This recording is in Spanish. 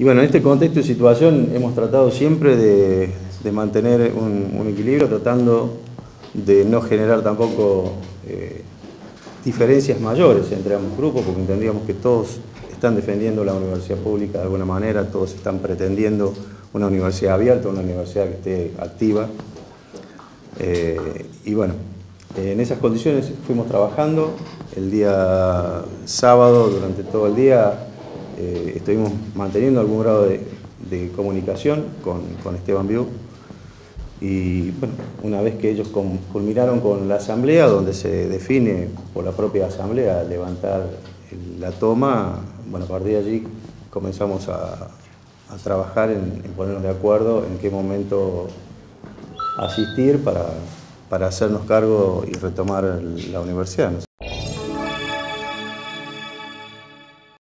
Y bueno, en este contexto y situación hemos tratado siempre de mantener un equilibrio, tratando de no generar tampoco diferencias mayores entre ambos grupos, porque entendíamos que todos están defendiendo la universidad pública de alguna manera, todos están pretendiendo una universidad abierta, una universidad que esté activa. Y bueno, en esas condiciones fuimos trabajando. El día sábado, durante todo el día, estuvimos manteniendo algún grado de comunicación con Esteban Biu. Y bueno, una vez que ellos culminaron con la asamblea, donde se define por la propia asamblea levantar la toma, bueno, a partir de allí comenzamos a trabajar en ponernos de acuerdo en qué momento asistir para hacernos cargo y retomar la universidad, ¿no?